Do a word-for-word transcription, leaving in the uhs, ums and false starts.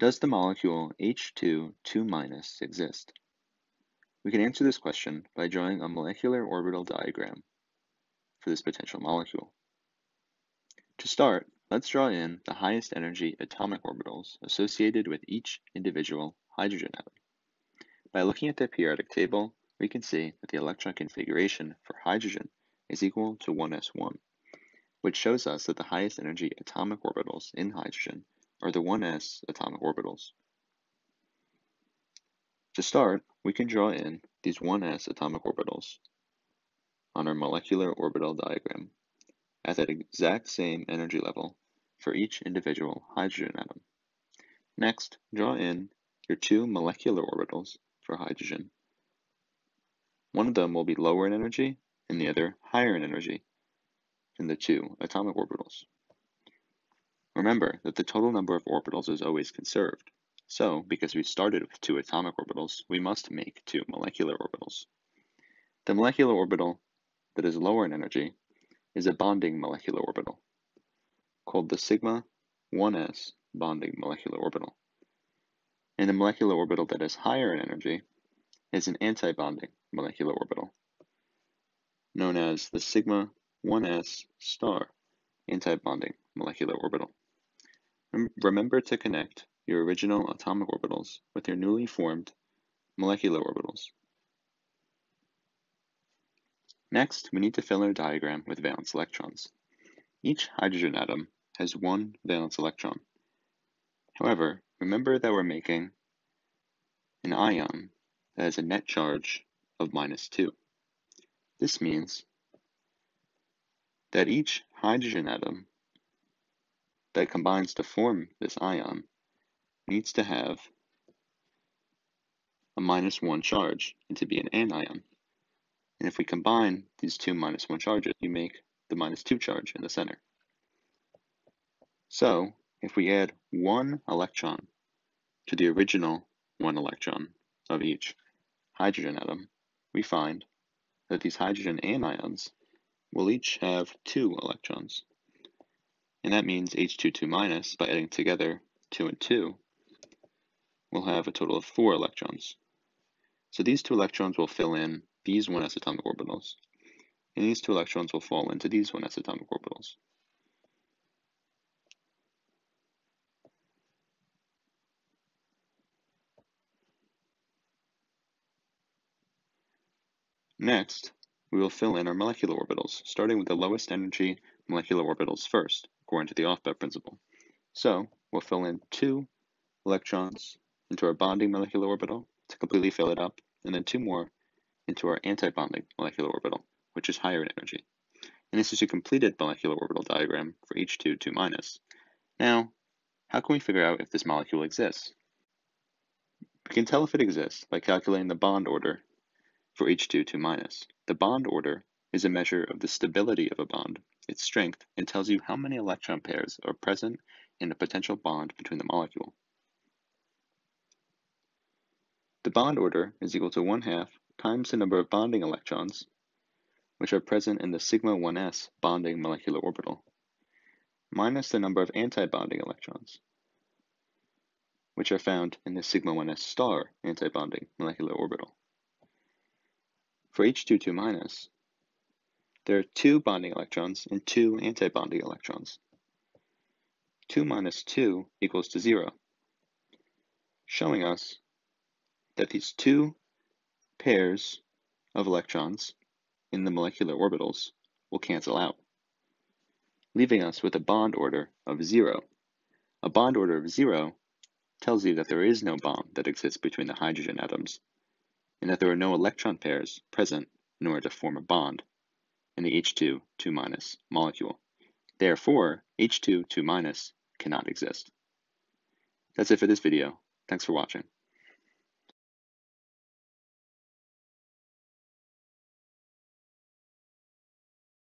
Does the molecule H two two minus exist? We can answer this question by drawing a molecular orbital diagram for this potential molecule. To start, let's draw in the highest energy atomic orbitals associated with each individual hydrogen atom. By looking at the periodic table, we can see that the electron configuration for hydrogen is equal to one s one, which shows us that the highest energy atomic orbitals in hydrogen are the one s atomic orbitals. To start, we can draw in these one s atomic orbitals on our molecular orbital diagram at that exact same energy level for each individual hydrogen atom. Next, draw in your two molecular orbitals for hydrogen. One of them will be lower in energy and the other higher in energy than the two atomic orbitals. Remember that the total number of orbitals is always conserved. So, because we started with two atomic orbitals, we must make two molecular orbitals. The molecular orbital that is lower in energy is a bonding molecular orbital called the sigma one s bonding molecular orbital. And the molecular orbital that is higher in energy is an antibonding molecular orbital known as the sigma one s star antibonding molecular orbital. Remember to connect your original atomic orbitals with your newly formed molecular orbitals. Next, we need to fill our diagram with valence electrons. Each hydrogen atom has one valence electron. However, remember that we're making an ion that has a net charge of minus two. This means that each hydrogen atom that combines to form this ion needs to have a minus one charge and to be an anion. And if we combine these two minus one charges, you make the minus two charge in the center. So if we add one electron to the original one electron of each hydrogen atom, we find that these hydrogen anions will each have two electrons. And that means H two two minus, by adding together two and two, will have a total of four electrons. So these two electrons will fill in these one s atomic orbitals, and these two electrons will fall into these one s atomic orbitals. Next, we will fill in our molecular orbitals, starting with the lowest energy molecular orbitals first, according to the off-bet principle. So we'll fill in two electrons into our bonding molecular orbital to completely fill it up, and then two more into our antibonding molecular orbital, which is higher in energy. And this is a completed molecular orbital diagram for H two two minus. Now, how can we figure out if this molecule exists? We can tell if it exists by calculating the bond order for H two two minus. The bond order is a measure of the stability of a bond, its strength, and tells you how many electron pairs are present in a potential bond between the molecule. The bond order is equal to one half times the number of bonding electrons, which are present in the sigma one s bonding molecular orbital, minus the number of antibonding electrons, which are found in the sigma one s star antibonding molecular orbital. For H two two minus, there are two bonding electrons and two antibonding electrons. two minus two equals to zero, showing us that these two pairs of electrons in the molecular orbitals will cancel out, leaving us with a bond order of zero. A bond order of zero tells you that there is no bond that exists between the hydrogen atoms, and that there are no electron pairs present in order to form a bond in the H two two minus molecule. Therefore, H two two minus cannot exist. That's it for this video. Thanks for watching.